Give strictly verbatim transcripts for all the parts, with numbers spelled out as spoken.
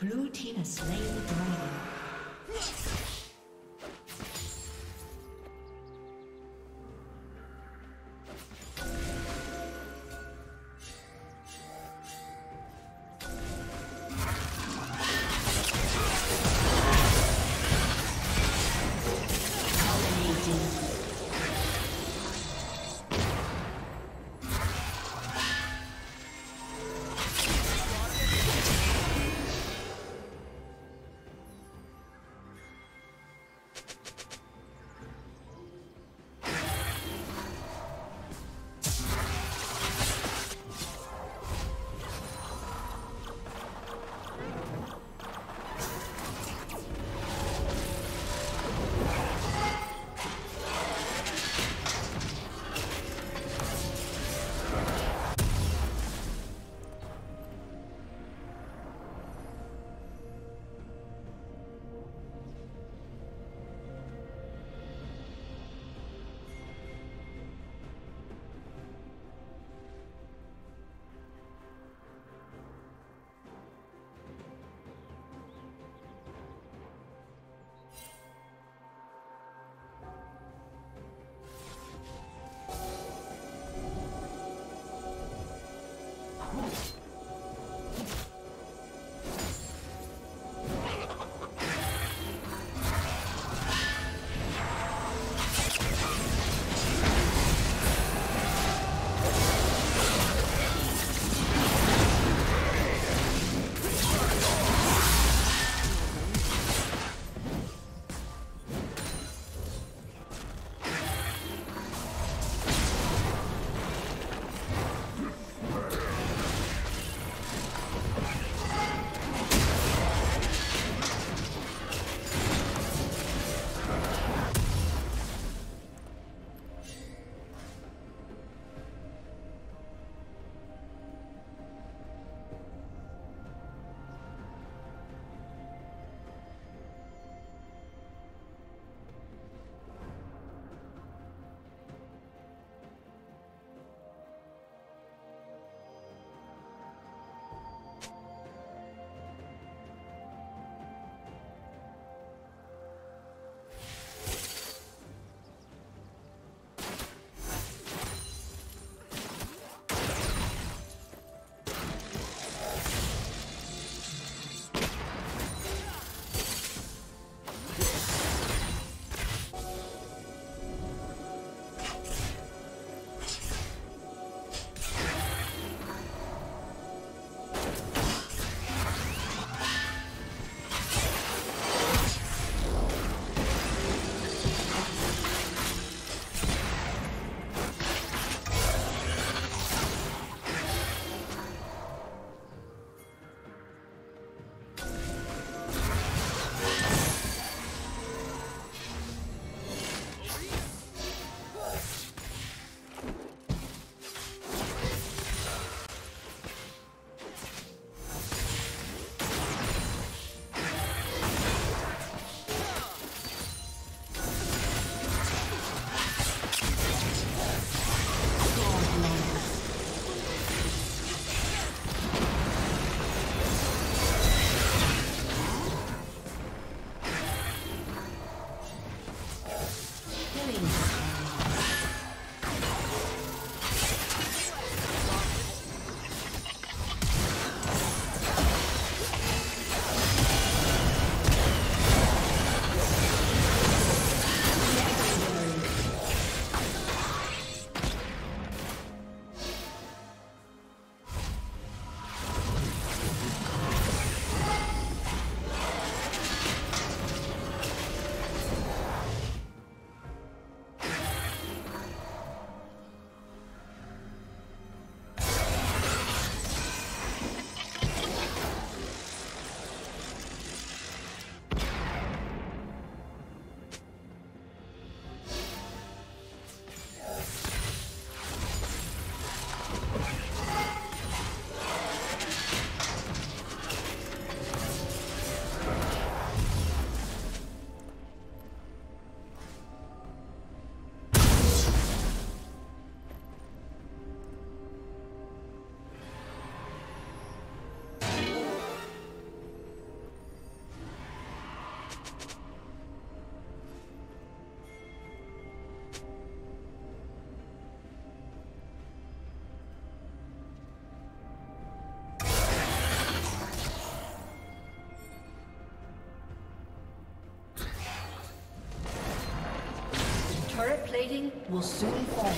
Blue team has slain the dragon. plating will soon fall.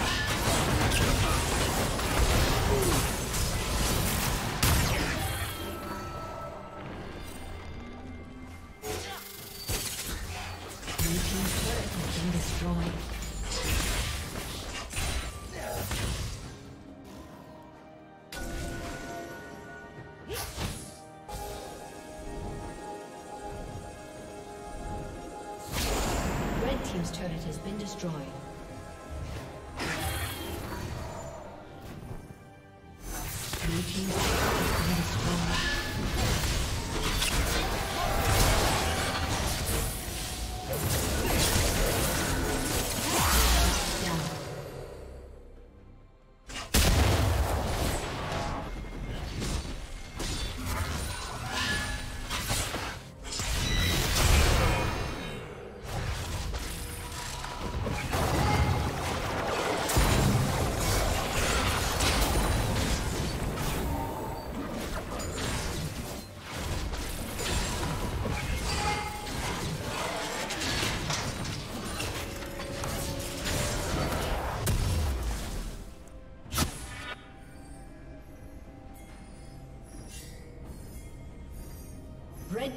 His turret has been destroyed. Blue team's turret has been destroyed. Down. Red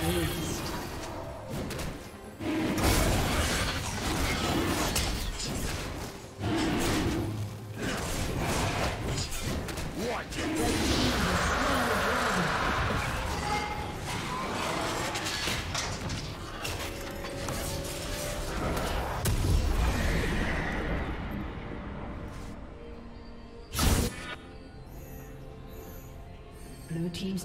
Blue team's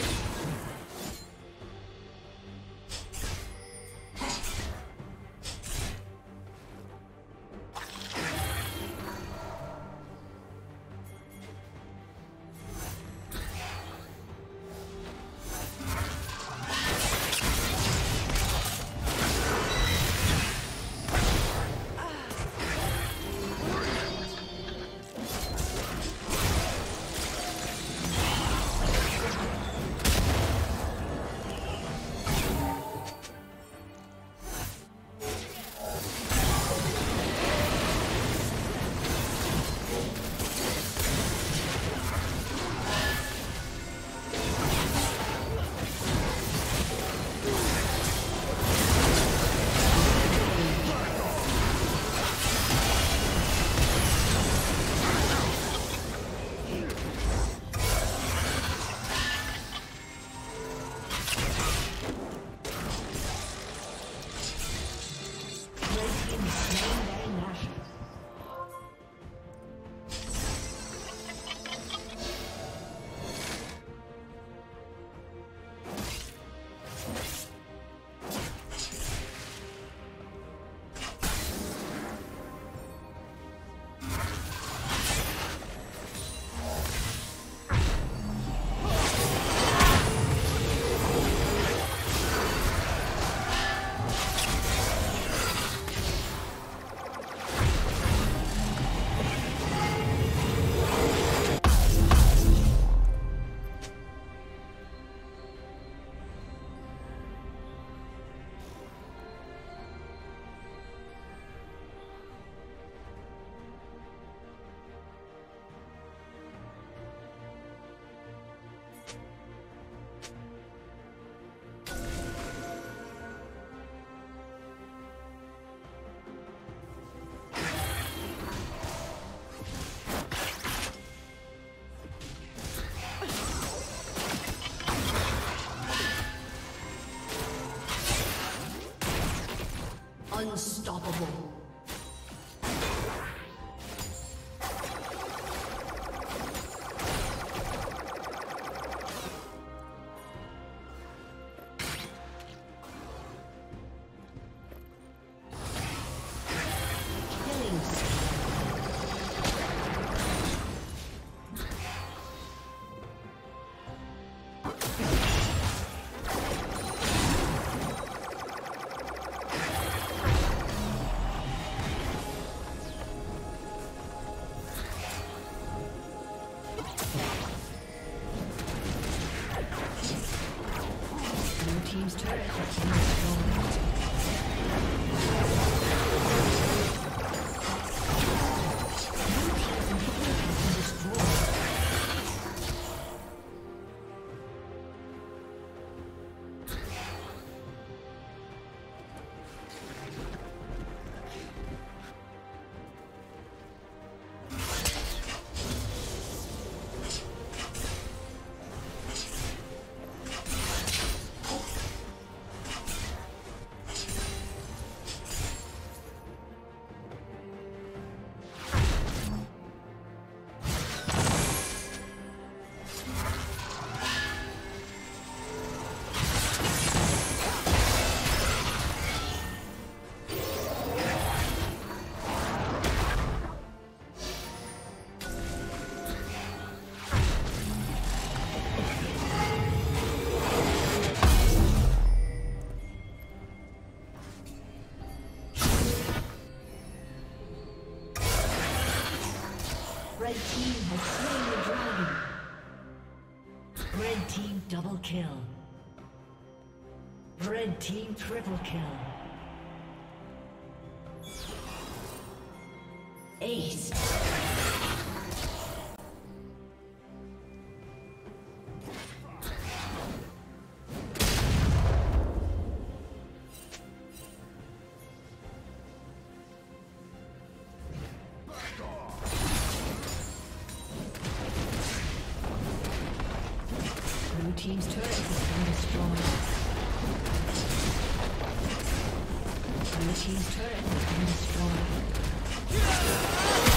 Unstoppable. Red team has slain the dragon. Red team double kill. Red team triple kill. Ace. Team's turret has been destroyed. Blue team's turret has been destroyed.